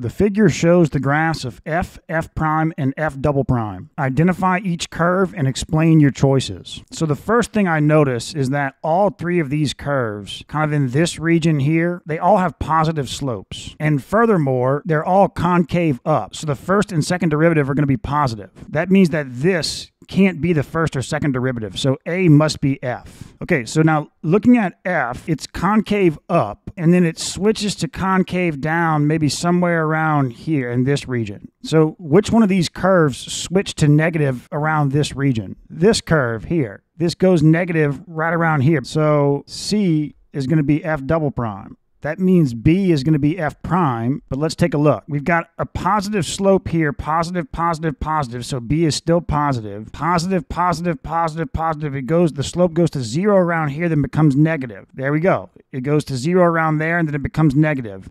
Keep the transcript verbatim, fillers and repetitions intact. The figure shows the graphs of f, f prime, and f double prime. Identify each curve and explain your choices. So the first thing I notice is that all three of these curves, kind of in this region here, they all have positive slopes. And furthermore, they're all concave up. So the first and second derivative are going to be positive. That means that this can't be the first or second derivative. So A must be F. Okay, so now looking at F, it's concave up, and then it switches to concave down maybe somewhere around here in this region. So which one of these curves switched to negative around this region? This curve here. This goes negative right around here. So C is going to be F double prime. That means B is going to be F prime, but let's take a look. We've got a positive slope here, positive, positive, positive, so B is still positive. Positive, positive, positive, positive. It goes, the slope goes to zero around here, then becomes negative. There we go. It goes to zero around there, and then it becomes negative.